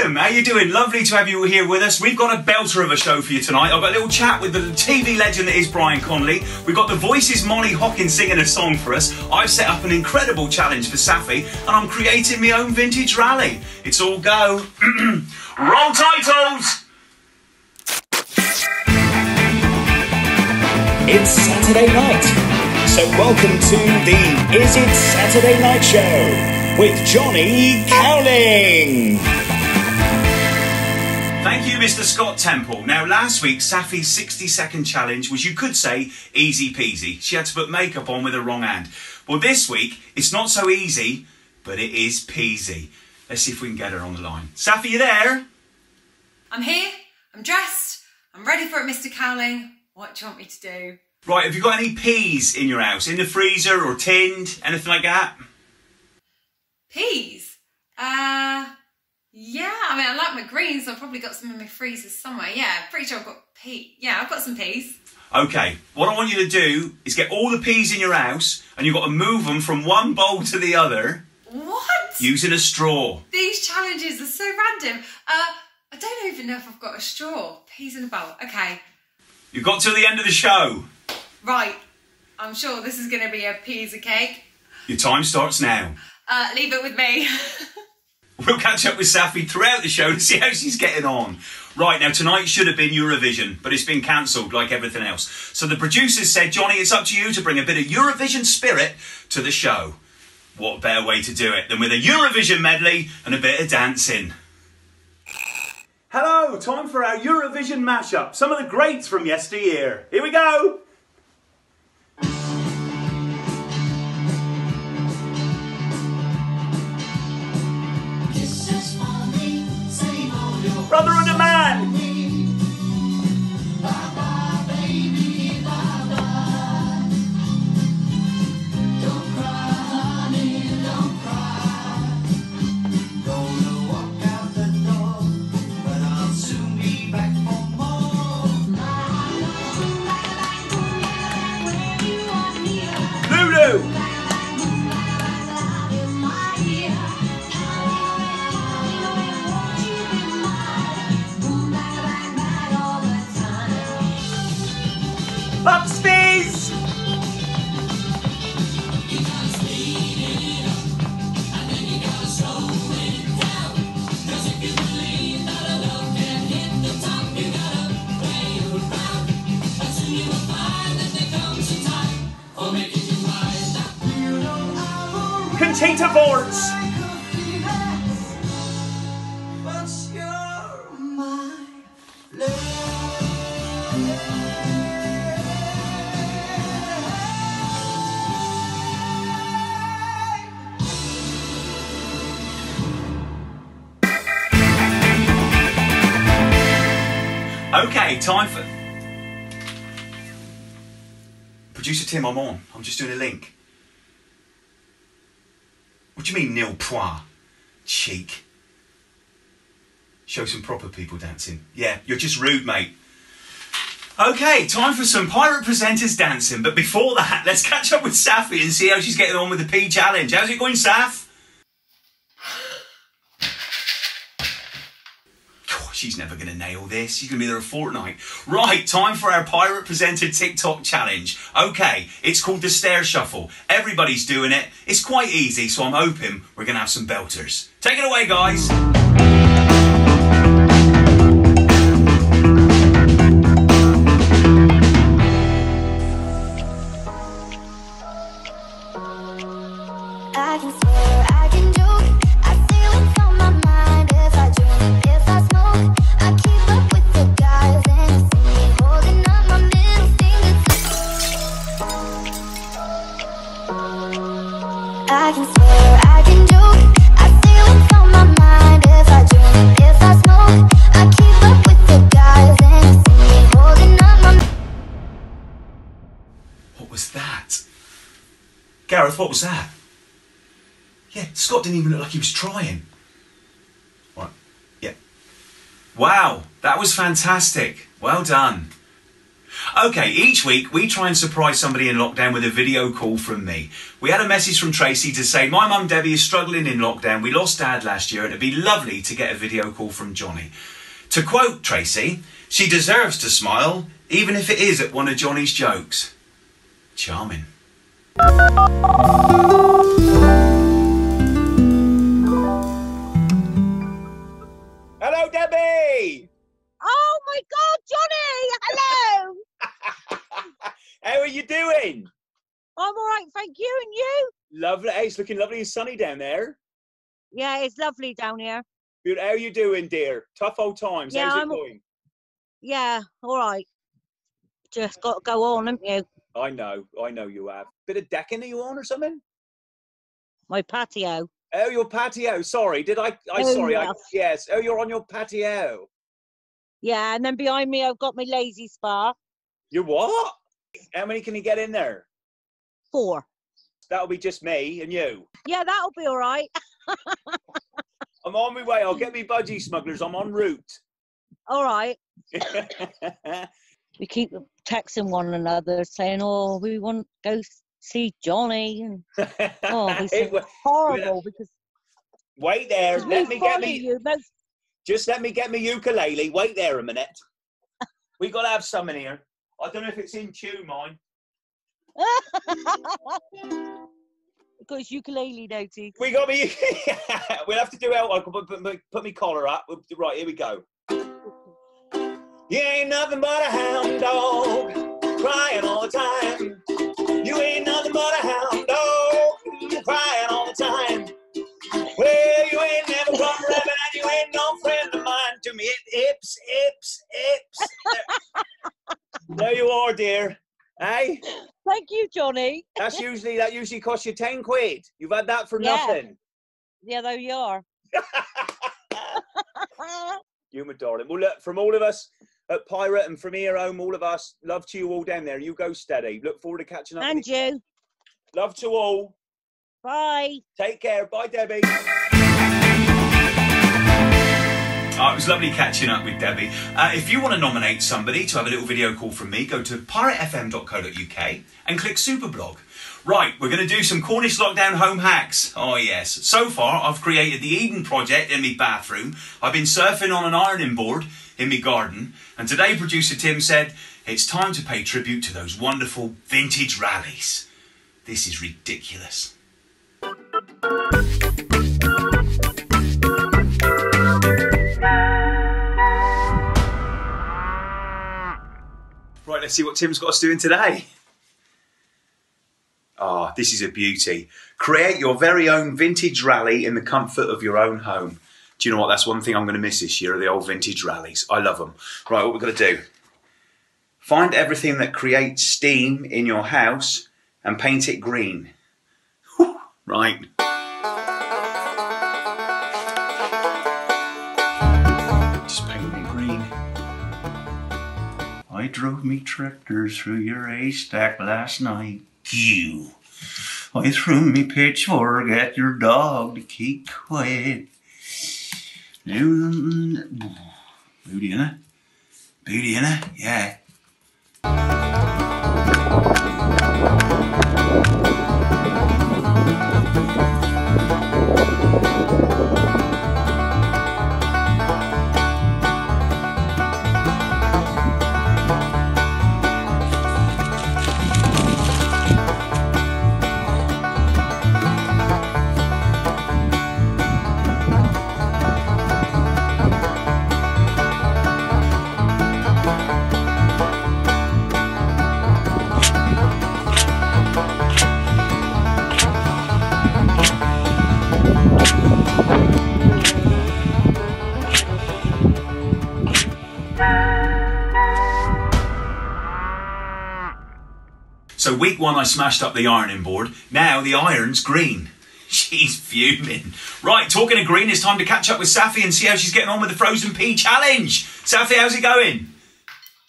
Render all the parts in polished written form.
welcome. How you doing? Lovely to have you all here with us. We've got a belter of a show for you tonight. I've got a little chat with the TV legend that is Brian Conley. We've got The Voice's Molly Hocking singing a song for us. I've set up an incredible challenge for Saffy, and I'm creating my own vintage rally. It's all go. Roll titles! It's Saturday night, so welcome to the Is It Saturday Night Show with Johnny Kelly. Thank you, Mr. Scott Temple. Now, last week, Saffy's 60-second challenge was, you could say, easy peasy. She had to put makeup on with her wrong hand. Well, this week, it's not so easy, but it is peasy. Let's see if we can get her on the line. Saffy, you there? I'm here. I'm dressed. I'm ready for it, Mr. Cowling. What do you want me to do? Right, have you got any peas in your house? In the freezer or tinned? Anything like that? Peas? Yeah, I mean, I like my greens, so I've probably got some in my freezer somewhere. Yeah, pretty sure I've got peas. Yeah, I've got some peas. Okay, what I want you to do is get all the peas in your house and you've got to move them from one bowl to the other. What? Using a straw. These challenges are so random. I don't even know if I've got a straw. Peas in a bowl, okay. You've got till the end of the show. Right, I'm sure this is going to be a peas and cake. Your time starts now. Leave it with me. We'll catch up with Saffy throughout the show to see how she's getting on. Right, now tonight should have been Eurovision, but it's been cancelled like everything else. So the producers said, Johnny, it's up to you to bring a bit of Eurovision spirit to the show. What better way to do it than with a Eurovision medley and a bit of dancing. Hello, time for our Eurovision mashup. Some of the greats from yesteryear. Here we go. Brother and a man. Tita boards. Okay, time for producer Tim. I'm on. I'm just doing a link. What do you mean, nil pois? Cheek. Show some proper people dancing. Yeah, you're just rude, mate. Okay, time for some pirate presenters dancing. But before that, let's catch up with Saffy and see how she's getting on with the P challenge. How's it going, Saff? Oh, she's never going to nail this. She's going to be there a fortnight. Right, time for our pirate presenter TikTok challenge. Okay, it's called the Stair Shuffle. Everybody's doing it. It's quite easy, so I'm hoping we're going to have some belters. Take it away, guys. What was that? Yeah, Scott didn't even look like he was trying. What? Yeah. Wow, that was fantastic. Well done. Okay, each week we try and surprise somebody in lockdown with a video call from me. We had a message from Tracy to say, my mum Debbie is struggling in lockdown. We lost Dad last year and it'd be lovely to get a video call from Johnny. To quote Tracy, she deserves to smile, even if it is at one of Johnny's jokes. Charming. Hello, Debbie! Oh my God, Johnny! Hello! How are you doing? I'm all right, thank you. And you? Lovely. Hey, it's looking lovely and sunny down there. Yeah, it's lovely down here. How are you doing, dear? Tough old times. Yeah, how's it going? Yeah, all right. Just got to go on, haven't you? I know you have. Bit of decking are you on or something? My patio. Oh, your patio. Sorry, did I oh, sorry. Yes. Yes. Oh, you're on your patio. Yeah, and then behind me, I've got my lazy spa. Your what? How many can you get in there? 4. That'll be just me and you. Yeah, that'll be all right. I'm on my way. I'll get me budgie smugglers. I'm en route. All right. We keep texting one another saying, oh, we want to go see Johnny. And, oh, this is horrible because... Wait there. Let me get me... You, no... Just let me get me ukulele. Wait there a minute. We got to have some in here. I don't know if it's in tune, mine. We've got his ukulele now, T. We got me... We'll have to do out. I can put me collar up. Right, here we go. You ain't nothing but a hound dog, crying all the time. You ain't nothing but a hound dog, crying all the time. Well, you ain't never come around and you ain't no friend of mine to me. Ips. There you are, dear. Hey? Thank you, Johnny. That usually costs you 10 quid. You've had that for nothing. Yeah, there you are. You, my darling. Well, look, from all of us at Pirate and from here home, all of us, love to you all down there. You go steady. Look forward to catching up. And you. Love to all. Bye. Take care. Bye, Debbie. Oh, it was lovely catching up with Debbie. If you want to nominate somebody to have a little video call from me, go to piratefm.co.uk and click Superblog. Right, we're going to do some Cornish lockdown home hacks. Oh yes. So far, I've created the Eden Project in my bathroom. I've been surfing on an ironing board in my garden. And today, producer Tim said, it's time to pay tribute to those wonderful vintage rallies. This is ridiculous. Right, let's see what Tim's got us doing today. Ah, this is a beauty. Create your very own vintage rally in the comfort of your own home. Do you know what? That's one thing I'm going to miss this year, are the old vintage rallies. I love them. Right, what we're going to do. Find everything that creates steam in your house and paint it green. Whew, right. Just paint me green. I drove me tractor through your haystack last night. You. I threw me pitchfork at your dog to keep quiet. Booty in it. Booty in it. Yeah. So week one, I smashed up the ironing board. Now the iron's green. She's fuming. Right, talking of green, it's time to catch up with Saffy and see how she's getting on with the frozen pea challenge. Saffy, how's it going?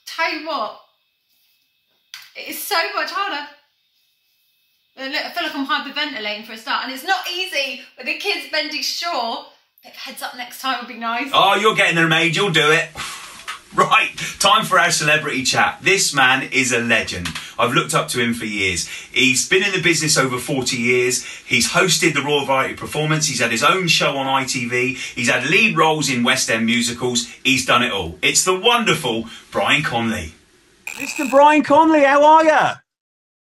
Tell you what, it's so much harder. I feel like I'm hyperventilating for a start, and it's not easy with the kids bending short. A bit of heads up next time would be nice. Oh, you're getting there, mate. You'll do it. Right, time for our celebrity chat. This man is a legend. I've looked up to him for years. He's been in the business over 40 years. He's hosted the Royal Variety Performance. He's had his own show on ITV. He's had lead roles in West End musicals. He's done it all. It's the wonderful Brian Conley. Mr. Brian Conley, how are you?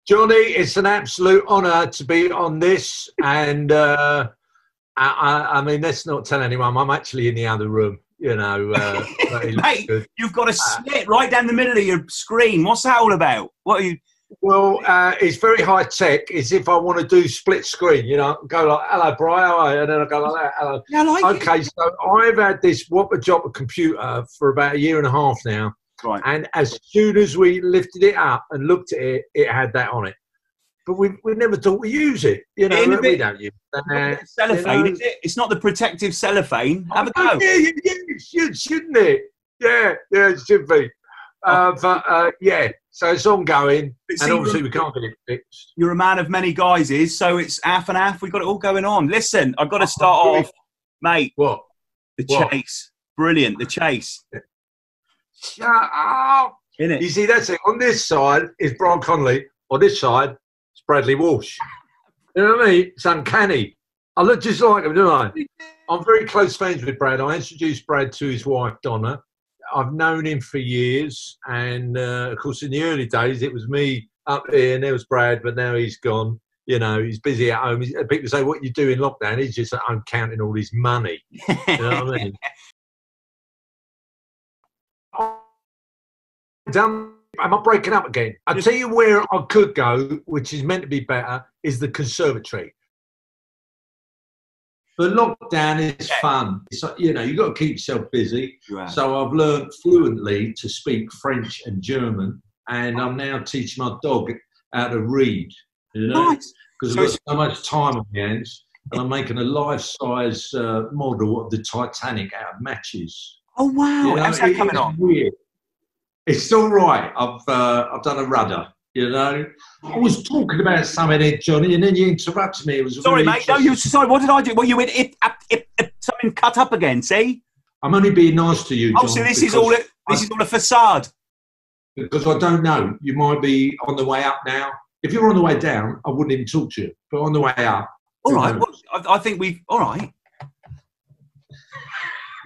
Johnny, it's an absolute honour to be on this. And I mean, let's not tell anyone, I'm actually in the other room. You know, mate, you've got a slit right down the middle of your screen. What's that all about? What are you? Well, it's very high tech. It's if I want to do split screen, you know, go like, hello, Brian, and then I go like that. Hello. Yeah, I like okay, it. So I've had this whopper job of computer for about 1.5 years now. Right. And as soon as we lifted it up and looked at it, it had that on it. But we never thought we use it, you know. We don't use it. Cellophane, you know, is it? It's not the protective cellophane. Have a go. Yeah, it should, shouldn't it? Yeah, yeah, it should be. Yeah, so it's ongoing, and obviously we can't get it fixed. You're a man of many guises, so it's half and half. We've got it all going on. Listen, I've got to start off, mate. What? The chase. Brilliant, the chase. Shut up. Innit? You see, that's it. On this side is Brian Conley. On this side, Bradley Walsh. You know what I mean? It's uncanny. I look just like him, don't I? I'm very close friends with Brad. I introduced Brad to his wife, Donna. I've known him for years. And, of course, in the early days, it was me up here and there was Brad, but now he's gone. You know, he's busy at home. People say, what you do in lockdown? He's just at home counting all his money. You know what I mean? Am I breaking up again? I'll tell you where I could go, which is meant to be better, is the conservatory. But lockdown is fun. It's like, you know, you've got to keep yourself busy. Right. So I've learned fluently to speak French and German, and I'm now teaching my dog how to read, you know, because I've got so much time on my hands, and I'm making a life-size model of the Titanic out of matches. Oh, wow. You know, how's that coming on? Weird. It's all right. I've done a rudder, you know. I was talking about something, Johnny, and then you interrupted me. It was sorry, mate. No, you sorry. What did I do? Well, you went something cut up again. See, I'm only being nice to you, John. Oh, so this is all a facade. Because I don't know. You might be on the way up now. If you were on the way down, I wouldn't even talk to you. But on the way up, all right. Well, I think we've all right.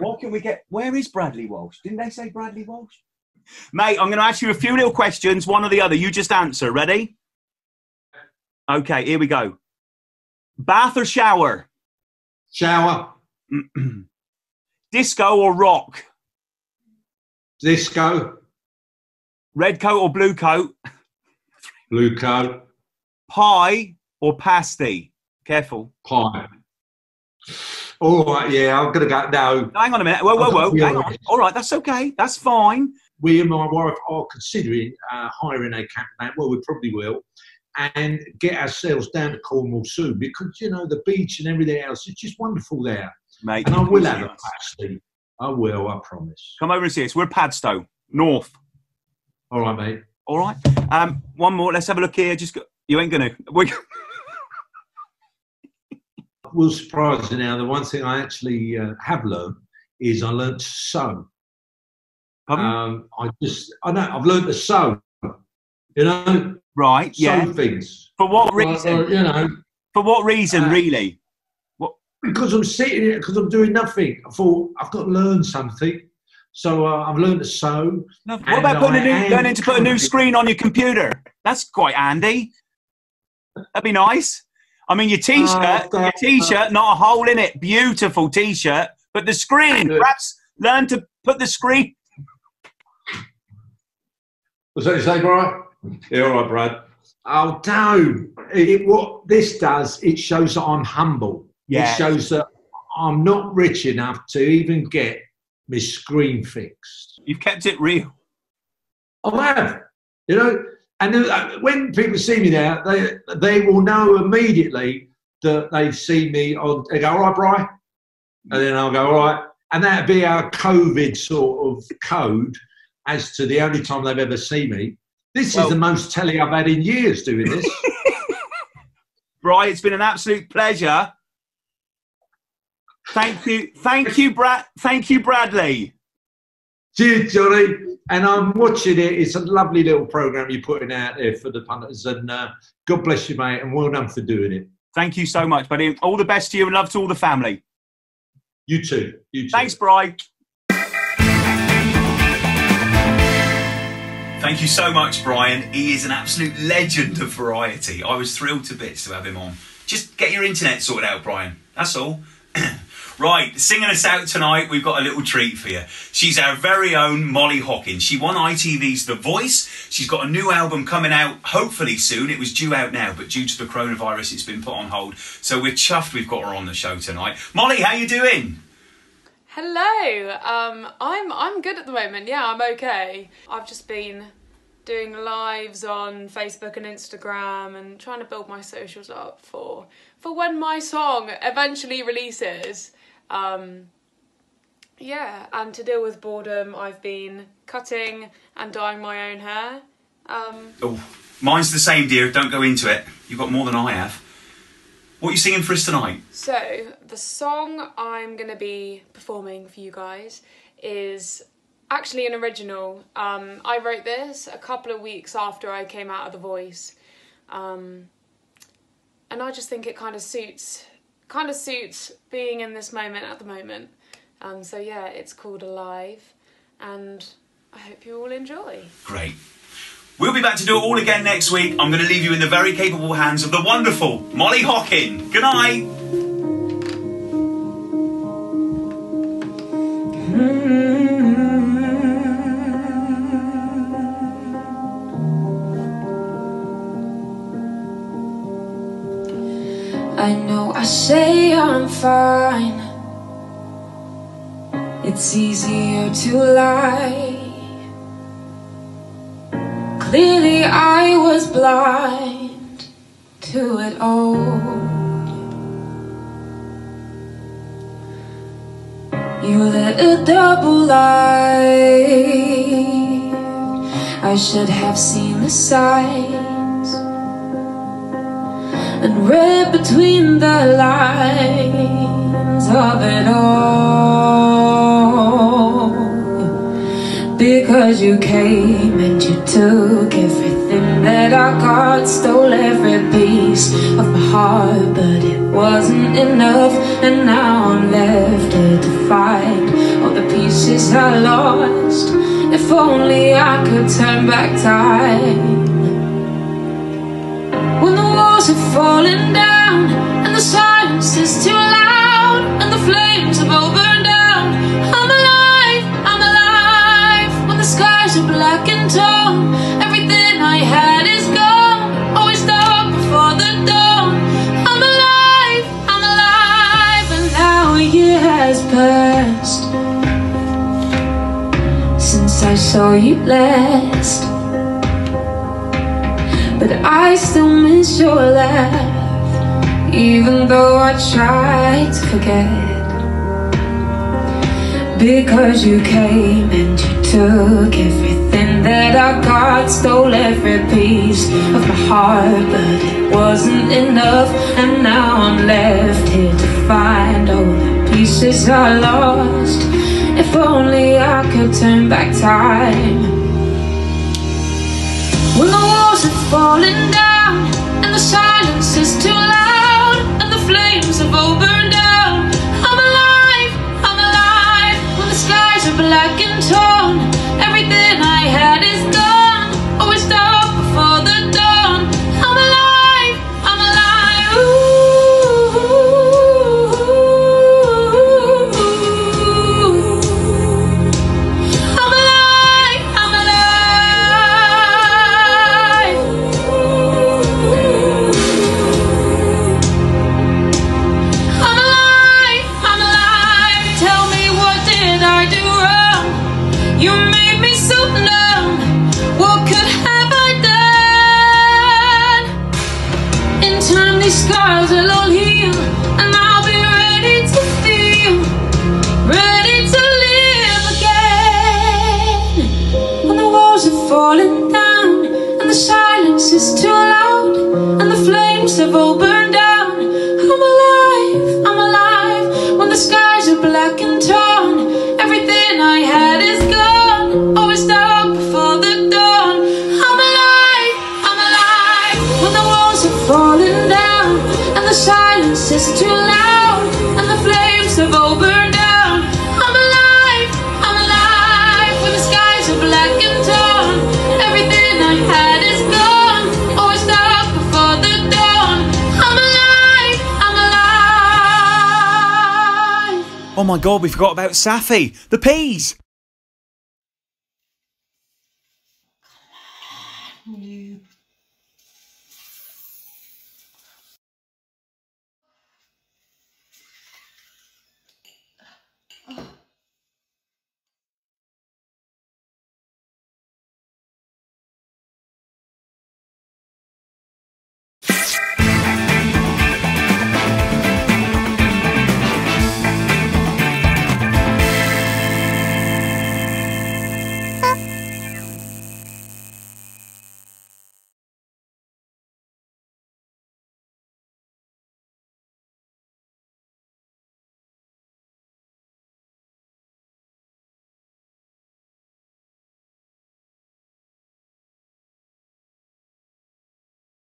What can we get? Where is Bradley Walsh? Didn't they say Bradley Walsh? Mate, I'm going to ask you a few little questions, one or the other. You just answer. Ready? Okay, here we go. Bath or shower? Shower. Disco or rock? Disco. Red coat or blue coat? Blue coat. Pie or pasty? Careful. Pie. All right, yeah, I'm going to go. No. Hang on a minute. Whoa, whoa, whoa. Hang on. All right, that's okay. That's fine. We and my wife are considering hiring a campervan. Well, we probably will, and get ourselves down to Cornwall soon because, you know, the beach and everything else, it's just wonderful there. Mate, and I will have a pasty. I will, I promise. Come over and see us. We're Padstow, north. All right, mate. All right. One more. Let's have a look here. Just go. You ain't going to. Will surprise you now. The one thing I actually have learned is I learned to sew. I know I've learned to sew, you know, right? Yeah, sew things. For what reason? You know, for what reason, really? What? Because I'm sitting here, because I'm doing nothing. I thought I've got to learn something, so I've learned to sew. What about putting learning to put a new screen on your computer? That's quite handy. That'd be nice. I mean, your t-shirt, not a hole in it. Beautiful t-shirt, but the screen. Perhaps learn to put the screen. Was that you say, Brian? Yeah, all right, Brad. Oh, no. What this does, it shows that I'm humble. Yeah. It shows that I'm not rich enough to even get my screen fixed. You've kept it real. I have. You know, and when people see me now, they will know immediately that they've seen me on. They go, all right, Brian. And then I'll go, all right. And that'd be our COVID sort of code. As to the only time they've ever seen me. This is the most telly I've had in years doing this. Right, it's been an absolute pleasure. Thank you, Bradley. Cheers, Johnny. And I'm watching it. It's a lovely little programme you're putting out there for the punters. And God bless you, mate, and well done for doing it. Thank you so much, buddy. All the best to you and love to all the family. You too. You too. Thanks, Bri. Thank you so much, Brian. He is an absolute legend of variety. I was thrilled to bits to have him on. Just get your internet sorted out, Brian. That's all. Right, singing us out tonight, we've got a little treat for you. She's our very own Molly Hocking. She won ITV's The Voice. She's got a new album coming out hopefully soon. It was due out now, but due to the coronavirus, it's been put on hold. So we're chuffed we've got her on the show tonight. Molly, how you doing? Hello. I'm good at the moment. Yeah, I'm okay. I've just been doing lives on Facebook and Instagram and trying to build my socials up for when my song eventually releases. Yeah, and to deal with boredom, I've been cutting and dyeing my own hair. Oh, mine's the same, dear. Don't go into it. You've got more than I have. What are you singing for us tonight? So, the song I'm going to be performing for you guys is actually an original. I wrote this a couple of weeks after I came out of The Voice. And I just think it kind of suits being in this moment at the moment. So yeah, it's called Alive, and I hope you all enjoy. Great. We'll be back to do it all again next week. I'm going to leave you in the very capable hands of the wonderful Molly Hocking. Good night. I know I say I'm fine. It's easier to lie. Clearly I was blind to it all. You led a double life. I should have seen the signs and read between the lines of it all. Because you came and you took everything that I got, stole every piece of my heart, but it wasn't enough. And now I'm left here to find all the pieces I lost. If only I could turn back time. Are falling down, and the silence is too loud, and the flames have all burned out. I'm alive, when the skies are black and torn, everything I had is gone, always dark before the dawn. I'm alive, and now a year has passed since I saw you last. But I still miss your laugh, even though I try to forget. Because you came and you took everything that I got, stole every piece of my heart, but it wasn't enough. And now I'm left here to find all the pieces I lost. If only I could turn back time. When the walls are falling down, and the silence is too loud, and the flames have all burned out. I'm alive, when the skies are black and torn, everything I had is gone, always dark before the dawn. I'm alive, ooh, I'm alive, I'm alive. Scars will all heal, and I'll be ready to feel, ready to live again. When the walls are falling down, and the silence is too loud, and the flames have all burned down. I'm alive, when the skies are black and torn, everything I had is gone. my god, we forgot about Saffy. The peas! Come on, you